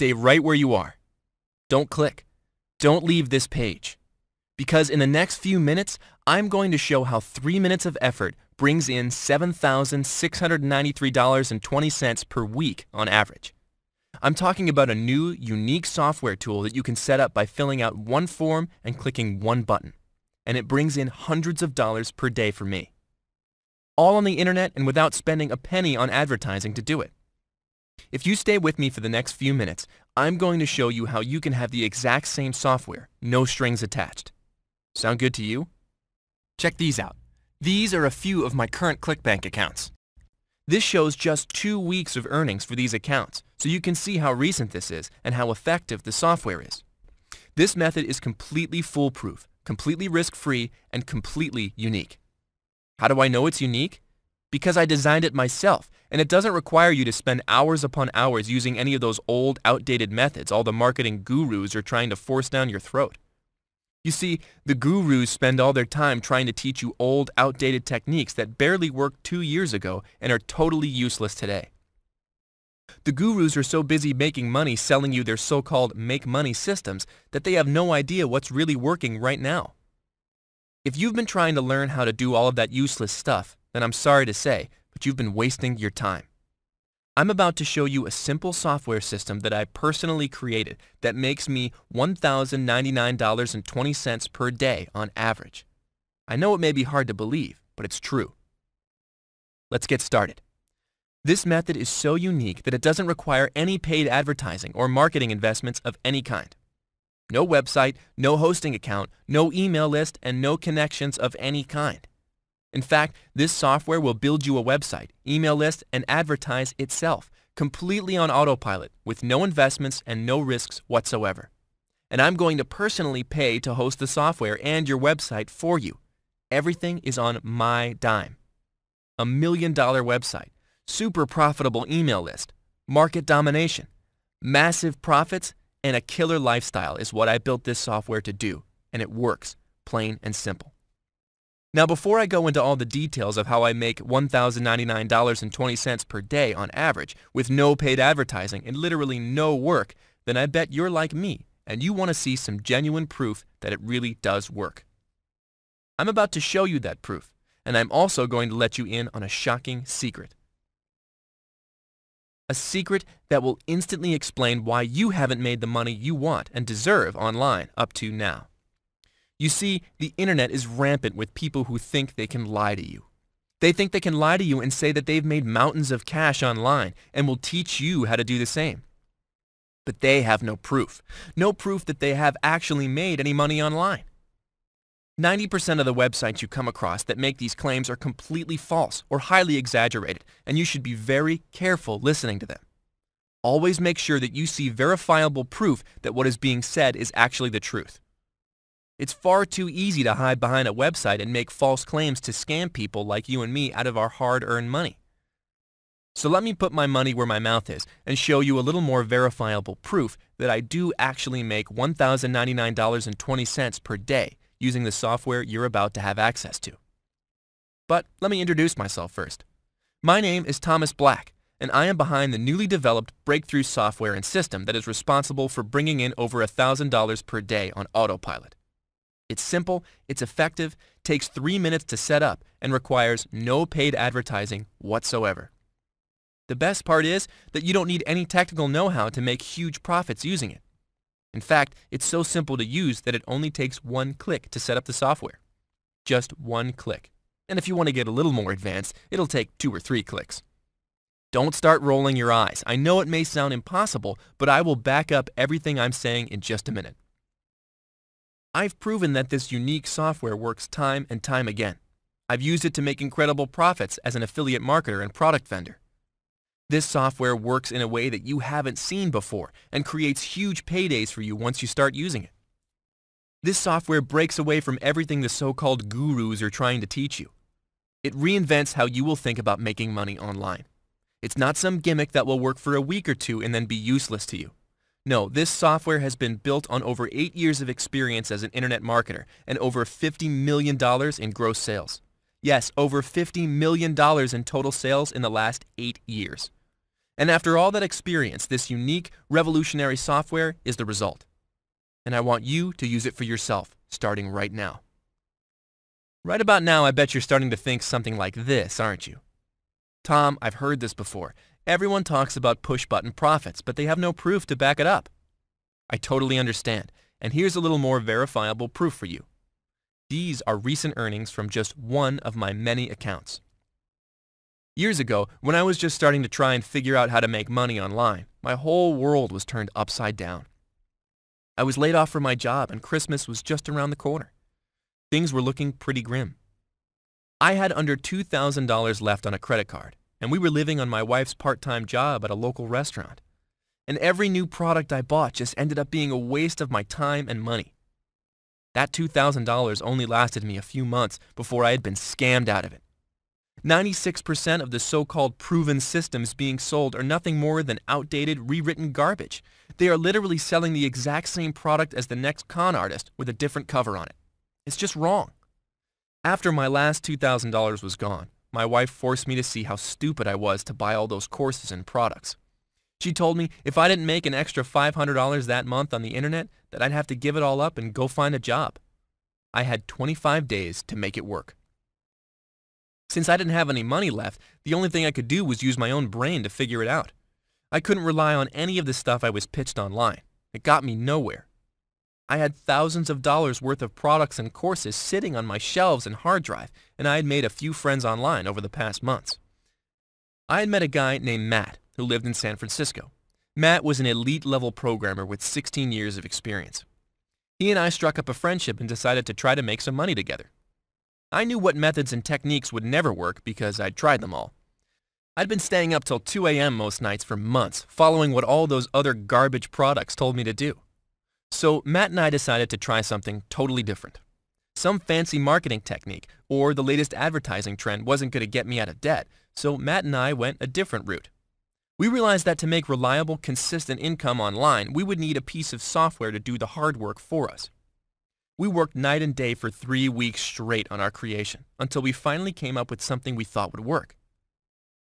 stay right where you are. Don't click. Don't leave this page. Because in the next few minutes, I'm going to show how 3 minutes of effort brings in $7,693.20 per week on average. I'm talking about a new, unique software tool that you can set up by filling out one form and clicking one button. And it brings in hundreds of dollars per day for me. All on the internet and without spending a penny on advertising to do it. If you stay with me for the next few minutes, I'm going to show you how you can have the exact same software, no strings attached. Sound good to you? Check these out. These are a few of my current ClickBank accounts. This shows just 2 weeks of earnings for these accounts, so you can see how recent this is and how effective the software is. This method is completely foolproof, completely risk-free, and completely unique. How do I know it's unique? Because I designed it myself, and it doesn't require you to spend hours upon hours using any of those old, outdated methods all the marketing gurus are trying to force down your throat. You see, the gurus spend all their time trying to teach you old, outdated techniques that barely worked 2 years ago and are totally useless today. The gurus are so busy making money selling you their so-called make-money systems that they have no idea what's really working right now. If you've been trying to learn how to do all of that useless stuff, then I'm sorry to say, but you've been wasting your time. I'm about to show you a simple software system that I personally created that makes me $1,099.20 per day on average. I know it may be hard to believe, but it's true. Let's get started. This method is so unique that it doesn't require any paid advertising or marketing investments of any kind. No website, no hosting account, no email list, and no connections of any kind. In fact, this software will build you a website, email list, and advertise itself, completely on autopilot, with no investments and no risks whatsoever. And I'm going to personally pay to host the software and your website for you. Everything is on my dime. A $1 million website, super profitable email list, market domination, massive profits, and a killer lifestyle is what I built this software to do, and it works, plain and simple. Now, before I go into all the details of how I make $1,099.20 per day on average with no paid advertising and literally no work, then I bet you're like me and you want to see some genuine proof that it really does work. I'm about to show you that proof, and I'm also going to let you in on a shocking secret. A secret that will instantly explain why you haven't made the money you want and deserve online up to now. You see, the internet is rampant with people who think they can lie to you. They think they can lie to you and say that they've made mountains of cash online and will teach you how to do the same. But they have no proof. No proof that they have actually made any money online. 90% of the websites you come across that make these claims are completely false or highly exaggerated, and you should be very careful listening to them. Always make sure that you see verifiable proof that what is being said is actually the truth. It's far too easy to hide behind a website and make false claims to scam people like you and me out of our hard-earned money. So let me put my money where my mouth is and show you a little more verifiable proof that I do actually make $1,099.20 per day using the software you're about to have access to. But let me introduce myself first. My name is Thomas Black, and I am behind the newly developed breakthrough software and system that is responsible for bringing in over $1,000 per day on autopilot. It's simple, it's effective, takes 3 minutes to set up, and requires no paid advertising whatsoever. The best part is that you don't need any technical know-how to make huge profits using it. In fact, it's so simple to use that it only takes one click to set up the software. Just one click. And if you want to get a little more advanced, it'll take 2 or 3 clicks. Don't start rolling your eyes. I know it may sound impossible, but I will back up everything I'm saying in just a minute. I've proven that this unique software works time and time again. I've used it to make incredible profits as an affiliate marketer and product vendor. This software works in a way that you haven't seen before and creates huge paydays for you once you start using it. This software breaks away from everything the so-called gurus are trying to teach you. It reinvents how you will think about making money online. It's not some gimmick that will work for a week or two and then be useless to you. No, this software has been built on over 8 years of experience as an internet marketer and over $50 million in gross sales. Yes, over $50 million in total sales in the last 8 years. And after all that experience, this unique, revolutionary software is the result. And I want you to use it for yourself, starting right now. Right about now, I bet you're starting to think something like this, aren't you? Tom, I've heard this before. Everyone talks about push-button profits, but they have no proof to back it up. I totally understand, and here's a little more verifiable proof for you. These are recent earnings from just one of my many accounts. Years ago, when I was just starting to try and figure out how to make money online, my whole world was turned upside down. I was laid off from my job, and Christmas was just around the corner. Things were looking pretty grim. I had under $2,000 left on a credit card, and we were living on my wife's part-time job at a local restaurant. And every new product I bought just ended up being a waste of my time and money. That $2,000 only lasted me a few months before I had been scammed out of it. 96% of the so-called proven systems being sold are nothing more than outdated, rewritten garbage. They are literally selling the exact same product as the next con artist with a different cover on it. It's just wrong. After my last $2,000 was gone, my wife forced me to see how stupid I was to buy all those courses and products. She told me if I didn't make an extra $500 that month on the internet, that I'd have to give it all up and go find a job. I had 25 days to make it work. Since I didn't have any money left, the only thing I could do was use my own brain to figure it out. I couldn't rely on any of the stuff I was pitched online. It got me nowhere. I had thousands of dollars worth of products and courses sitting on my shelves and hard drive, and I had made a few friends online over the past months. I had met a guy named Matt, who lived in San Francisco. Matt was an elite-level programmer with 16 years of experience. He and I struck up a friendship and decided to try to make some money together. I knew what methods and techniques would never work because I'd tried them all. I'd been staying up till 2 a.m. most nights for months, following what all those other garbage products told me to do. So Matt and I decided to try something totally different. Some fancy marketing technique or the latest advertising trend wasn't going to get me out of debt, so Matt and I went a different route. We realized that to make reliable, consistent income online, we would need a piece of software to do the hard work for us. We worked night and day for 3 weeks straight on our creation until we finally came up with something we thought would work.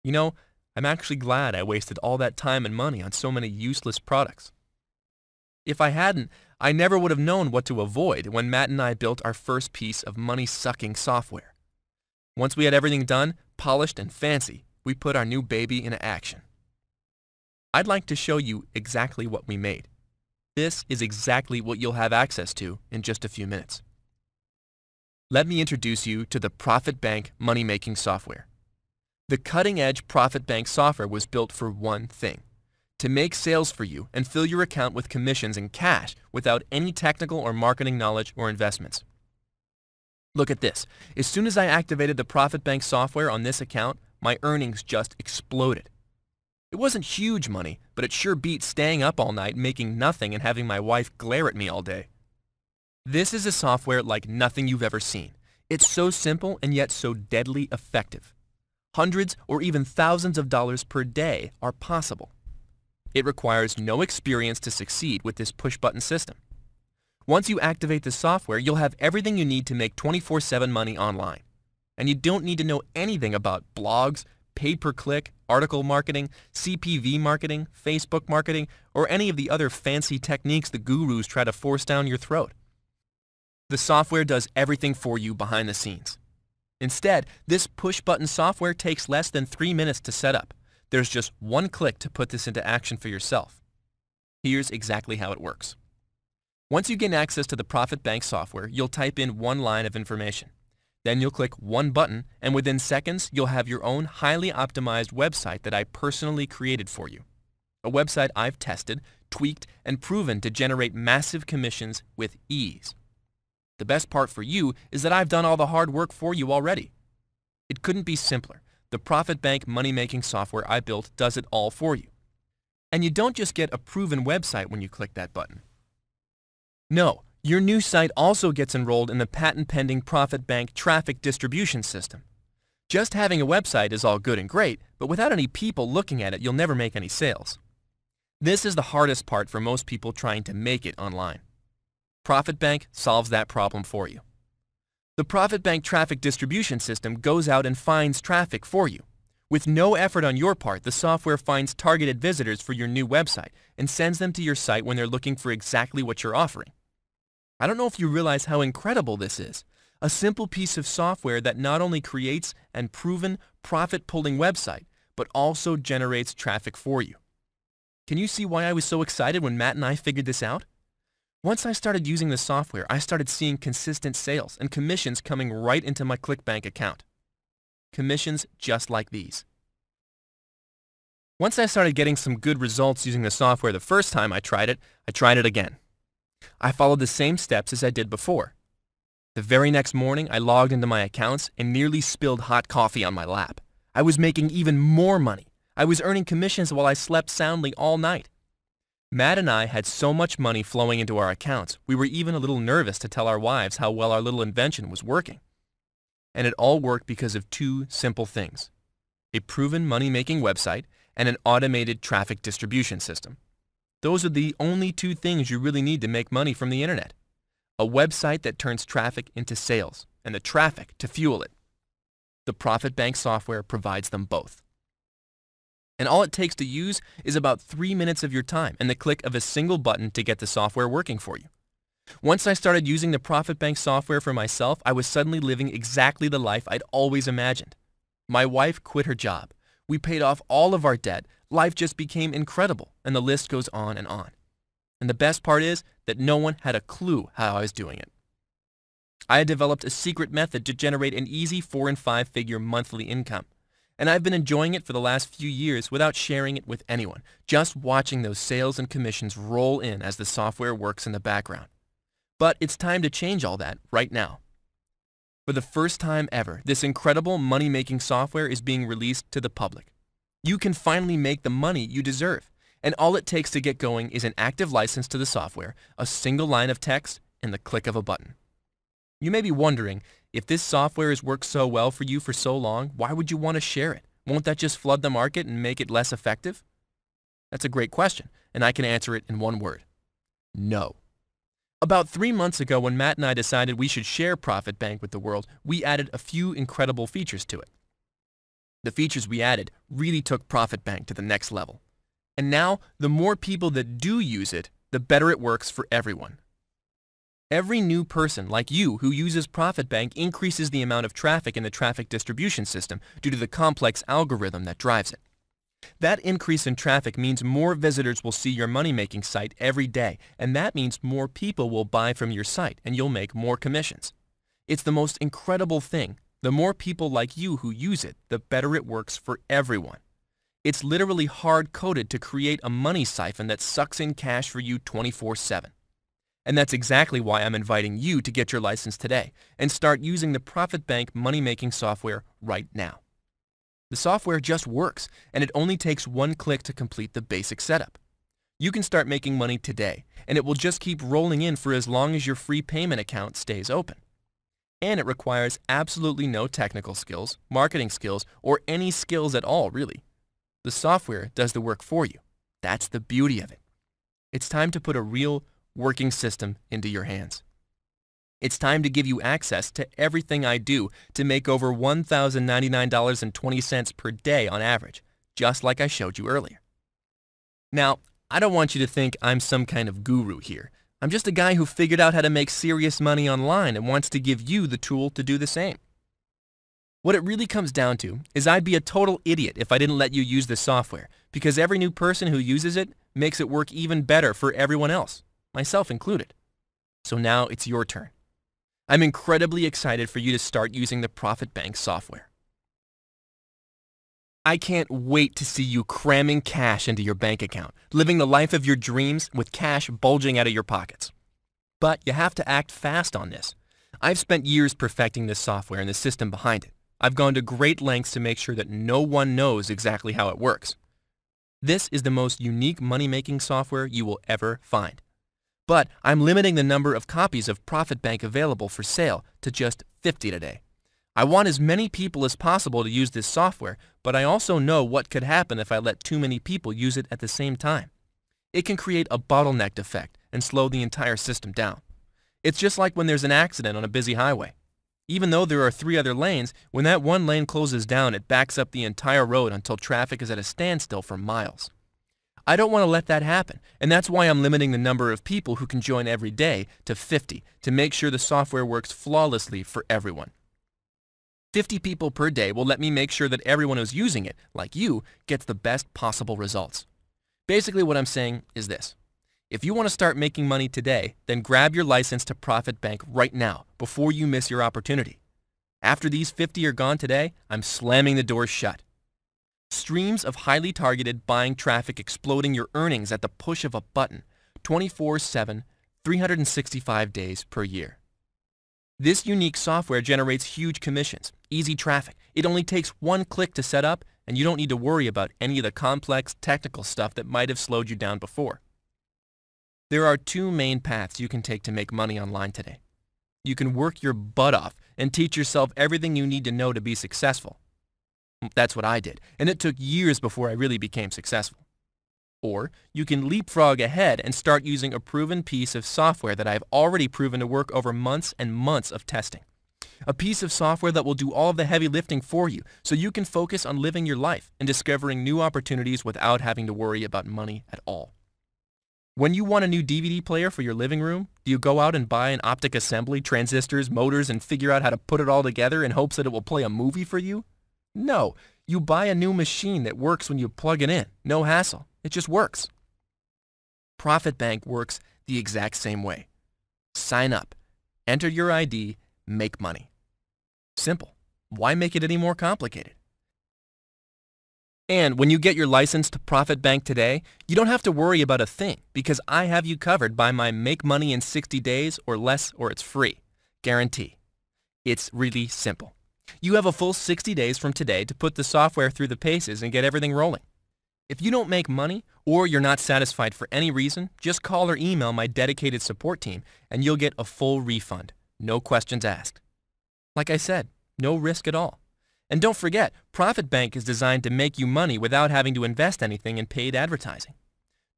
You know, I'm actually glad I wasted all that time and money on so many useless products. If I hadn't, I never would have known what to avoid when Matt and I built our first piece of money-sucking software. Once we had everything done, polished and fancy, we put our new baby into action. I'd like to show you exactly what we made. This is exactly what you'll have access to in just a few minutes. Let me introduce you to the Profit Bank money-making software. The cutting-edge Profit Bank software was built for one thing: to make sales for you and fill your account with commissions and cash without any technical or marketing knowledge or investments. Look at this. As soon as I activated the Profit Bank software on this account, my earnings just exploded. It wasn't huge money, but it sure beat staying up all night making nothing and having my wife glare at me all day. This is a software like nothing you've ever seen. It's so simple and yet so deadly effective. Hundreds or even thousands of dollars per day are possible. It requires no experience to succeed with this push-button system. Once you activate the software, you'll have everything you need to make 24/7 money online. And you don't need to know anything about blogs, pay-per-click, article marketing, CPV marketing, Facebook marketing, or any of the other fancy techniques the gurus try to force down your throat. The software does everything for you behind the scenes. Instead, this push-button software takes less than 3 minutes to set up. There's just one click to put this into action for yourself. Here's exactly how it works. Once you gain access to the Profit Bank software, you'll type in one line of information. Then you'll click one button, and within seconds, you'll have your own highly optimized website that I personally created for you. A website I've tested, tweaked, and proven to generate massive commissions with ease. The best part for you is that I've done all the hard work for you already. It couldn't be simpler. The Profit Bank money-making software I built does it all for you. And you don't just get a proven website when you click that button. No, your new site also gets enrolled in the patent-pending Profit Bank traffic distribution system. Just having a website is all good and great, but without any people looking at it, you'll never make any sales. This is the hardest part for most people trying to make it online. Profit Bank solves that problem for you. The Profit Bank traffic distribution system goes out and finds traffic for you. With no effort on your part, the software finds targeted visitors for your new website and sends them to your site when they're looking for exactly what you're offering. I don't know if you realize how incredible this is. A simple piece of software that not only creates an proven profit-pulling website, but also generates traffic for you. Can you see why I was so excited when Matt and I figured this out? Once I started using the software, I started seeing consistent sales and commissions coming right into my ClickBank account. Commissions just like these. Once I started getting some good results using the software the first time I tried it again. I followed the same steps as I did before. The very next morning, I logged into my accounts and nearly spilled hot coffee on my lap. I was making even more money. I was earning commissions while I slept soundly all night. Matt and I had so much money flowing into our accounts, we were even a little nervous to tell our wives how well our little invention was working. And it all worked because of two simple things: a proven money-making website and an automated traffic distribution system. Those are the only two things you really need to make money from the internet. A website that turns traffic into sales, and the traffic to fuel it. The Profit Bank software provides them both. And all it takes to use is about 3 minutes of your time and the click of a single button to get the software working for you. Once I started using the Profit Bank software for myself, I was suddenly living exactly the life I'd always imagined. My wife quit her job. We paid off all of our debt. Life just became incredible, and the list goes on and on. And the best part is that no one had a clue how I was doing it. I had developed a secret method to generate an easy 4- and 5-figure monthly income, and I've been enjoying it for the last few years without sharing it with anyone, just watching those sales and commissions roll in as the software works in the background. But it's time to change all that right now. For the first time ever, this incredible money-making software is being released to the public. You can finally make the money you deserve, and all it takes to get going is an active license to the software, a single line of text, and the click of a button. You may be wondering, if this software has worked so well for you for so long, why would you want to share it? Won't that just flood the market and make it less effective? That's a great question, and I can answer it in one word: no. About 3 months ago, when Matt and I decided we should share Profit Bank with the world, we added a few incredible features to it. The features we added really took Profit Bank to the next level. And now, the more people that do use it, the better it works for everyone. Every new person like you who uses Profit Bank increases the amount of traffic in the traffic distribution system due to the complex algorithm that drives it. That increase in traffic means more visitors will see your money-making site every day, and that means more people will buy from your site, and you'll make more commissions. It's the most incredible thing. The more people like you who use it, the better it works for everyone. It's literally hard-coded to create a money siphon that sucks in cash for you 24/7. And that's exactly why I'm inviting you to get your license today and start using the Profit Bank money-making software right now. The software just works, and it only takes one click to complete the basic setup. You can start making money today, and it will just keep rolling in for as long as your free payment account stays open. And it requires absolutely no technical skills, marketing skills, or any skills at all, really. The software does the work for you. That's the beauty of it. It's time to put a real, working system into your hands. It's time to give you access to everything I do to make over $1,099.20 per day on average, just like I showed you earlier. Now, I don't want you to think I'm some kind of guru here. I'm just a guy who figured out how to make serious money online and wants to give you the tool to do the same. What it really comes down to is I'd be a total idiot if I didn't let you use this software, because every new person who uses it makes it work even better for everyone else, myself included. So now it's your turn. I'm incredibly excited for you to start using the Profit Bank software. I can't wait to see you cramming cash into your bank account, living the life of your dreams with cash bulging out of your pockets. But you have to act fast on this. I've spent years perfecting this software and the system behind it. I've gone to great lengths to make sure that no one knows exactly how it works. This is the most unique money-making software you will ever find. But I'm limiting the number of copies of Profit Bank available for sale to just 50 today. I want as many people as possible to use this software, but I also know what could happen if I let too many people use it at the same time. It can create a bottleneck effect and slow the entire system down. It's just like when there's an accident on a busy highway. Even though there are 3 other lanes, when that one lane closes down, it backs up the entire road until traffic is at a standstill for miles. I don't want to let that happen, and that's why I'm limiting the number of people who can join every day to 50 to make sure the software works flawlessly for everyone. 50 people per day will let me make sure that everyone who's using it, like you, gets the best possible results. Basically what I'm saying is this. If you want to start making money today, then grab your license to Profit Bank right now before you miss your opportunity. After these 50 are gone today, I'm slamming the doors shut. Streams of highly targeted buying traffic exploding your earnings at the push of a button, 24/7, 365 days per year. This unique software generates huge commissions, easy traffic. It only takes 1 click to set up, and you don't need to worry about any of the complex technical stuff that might have slowed you down before. There are 2 main paths you can take to make money online today. You can work your butt off and teach yourself everything you need to know to be successful. That's what I did, and it took years before I really became successful. Or you can leapfrog ahead and start using a proven piece of software that I've already proven to work over months and months of testing. A piece of software that will do all of the heavy lifting for you, so you can focus on living your life and discovering new opportunities without having to worry about money at all. When you want a new DVD player for your living room, do you go out and buy an optic assembly, transistors, motors, and figure out how to put it all together in hopes that it will play a movie for you? No, you buy a new machine that works when you plug it in. No hassle. It just works. Profit Bank works the exact same way. Sign up, enter your ID, make money. Simple. Why make it any more complicated? And when you get your license to Profit Bank today, you don't have to worry about a thing because I have you covered by my Make Money in 60 Days or Less or It's Free guarantee. It's really simple. You have a full 60 days from today to put the software through the paces and get everything rolling. If you don't make money or you're not satisfied for any reason, just call or email my dedicated support team and you'll get a full refund. No questions asked. Like I said, no risk at all. And don't forget, Profit Bank is designed to make you money without having to invest anything in paid advertising.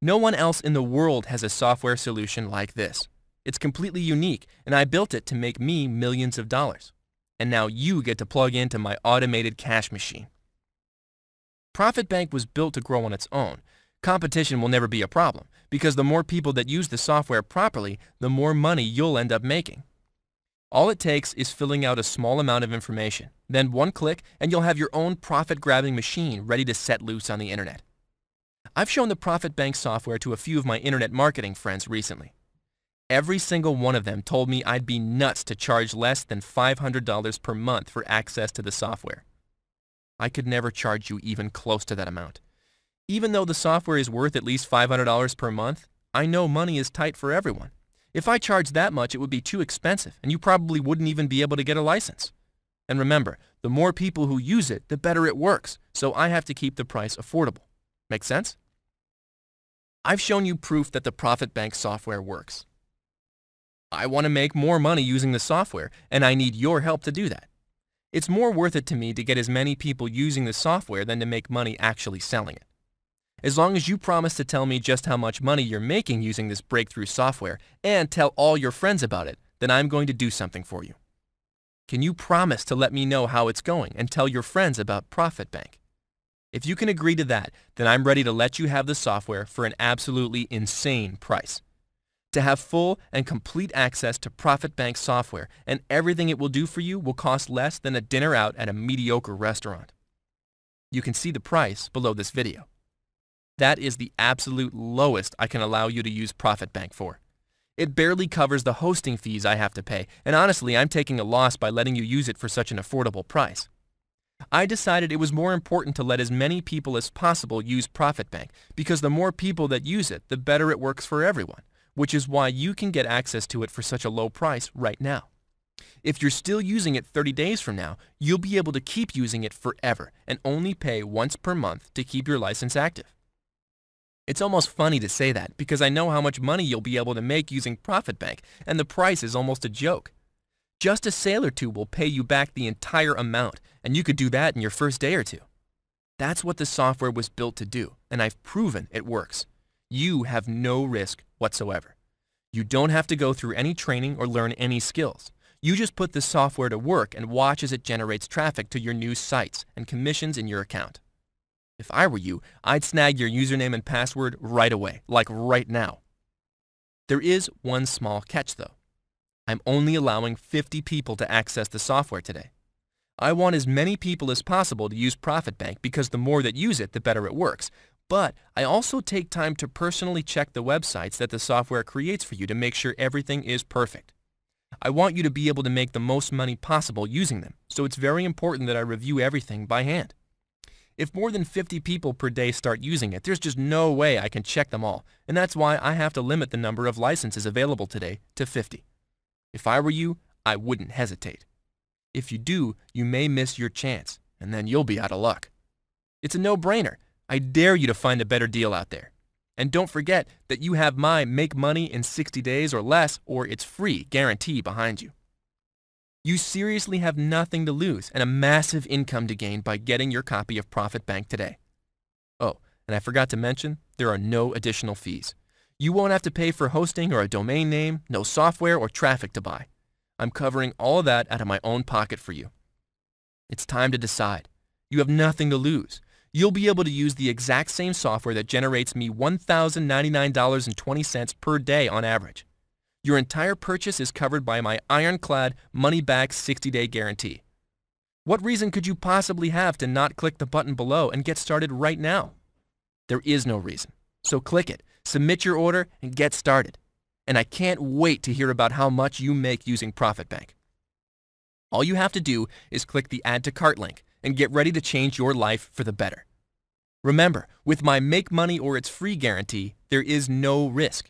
No one else in the world has a software solution like this. It's completely unique, and I built it to make me millions of dollars. And now you get to plug into my automated cash machine. Profit Bank was built to grow on its own. Competition will never be a problem, because the more people that use the software properly, the more money you'll end up making. All it takes is filling out a small amount of information, then 1 click and you'll have your own profit-grabbing machine ready to set loose on the internet. I've shown the Profit Bank software to a few of my internet marketing friends recently. Every single one of them told me I'd be nuts to charge less than $500 per month for access to the software. I could never charge you even close to that amount. Even though the software is worth at least $500 per month, I know money is tight for everyone. If I charged that much, it would be too expensive, and you probably wouldn't even be able to get a license. And remember, the more people who use it, the better it works, so I have to keep the price affordable. Make sense? I've shown you proof that the Profit Bank software works. I want to make more money using the software, and I need your help to do that. It's more worth it to me to get as many people using the software than to make money actually selling it. As long as you promise to tell me just how much money you're making using this breakthrough software and tell all your friends about it, then I'm going to do something for you. Can you promise to let me know how it's going and tell your friends about Profit Bank? If you can agree to that, then I'm ready to let you have the software for an absolutely insane price. To have full and complete access to Profit Bank software and everything it will do for you will cost less than a dinner out at a mediocre restaurant. You can see the price below this video. That is the absolute lowest I can allow you to use Profit Bank for. It barely covers the hosting fees I have to pay, and honestly, I'm taking a loss by letting you use it for such an affordable price. I decided it was more important to let as many people as possible use Profit Bank because the more people that use it, the better it works for everyone, which is why you can get access to it for such a low price right now. If you're still using it 30 days from now, you'll be able to keep using it forever and only pay once per month to keep your license active. It's almost funny to say that because I know how much money you'll be able to make using Profit Bank, and the price is almost a joke. Just a sale or two will pay you back the entire amount, and you could do that in your first day or two. That's what the software was built to do, and I've proven it works. You have no risk whatsoever. You don't have to go through any training or learn any skills. You just put this software to work and watch as it generates traffic to your new sites and commissions in your account. If I were you, I'd snag your username and password right away, like right now. There is one small catch, though. I'm only allowing 50 people to access the software today. I want as many people as possible to use Profit Bank because the more that use it, the better it works. But I also take time to personally check the websites that the software creates for you to make sure everything is perfect. I want you to be able to make the most money possible using them, so it's very important that I review everything by hand. If more than 50 people per day start using it, there's just no way I can check them all, and that's why I have to limit the number of licenses available today to 50. If I were you, I wouldn't hesitate. If you do, you may miss your chance, and then you'll be out of luck. It's a no-brainer. I dare you to find a better deal out there. And don't forget that you have my Make Money in 60 Days or Less or It's Free guarantee behind you. You seriously have nothing to lose and a massive income to gain by getting your copy of Profit Bank today. Oh, and I forgot to mention, there are no additional fees. You won't have to pay for hosting or a domain name, no software or traffic to buy. I'm covering all of that out of my own pocket for you. It's time to decide. You have nothing to lose. You'll be able to use the exact same software that generates me $1,099.20 per day on average. Your entire purchase is covered by my ironclad money-back 60-day guarantee. What reason could you possibly have to not click the button below and get started right now? There is no reason. So click it, submit your order, and get started. And I can't wait to hear about how much you make using Profit Bank. All you have to do is click the Add to Cart link and get ready to change your life for the better. Remember, with my Make Money or It's Free guarantee, there is no risk.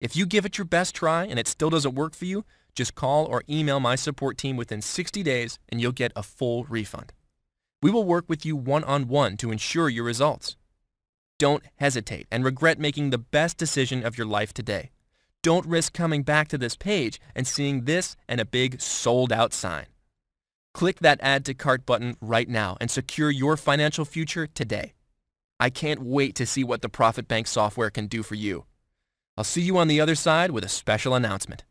If you give it your best try and it still doesn't work for you, just call or email my support team within 60 days and you'll get a full refund. We will work with you one-on-one to ensure your results. Don't hesitate and regret making the best decision of your life today. Don't risk coming back to this page and seeing this and a big sold-out sign. Click that Add to Cart button right now and secure your financial future today. I can't wait to see what the Profit Bank software can do for you. I'll see you on the other side with a special announcement.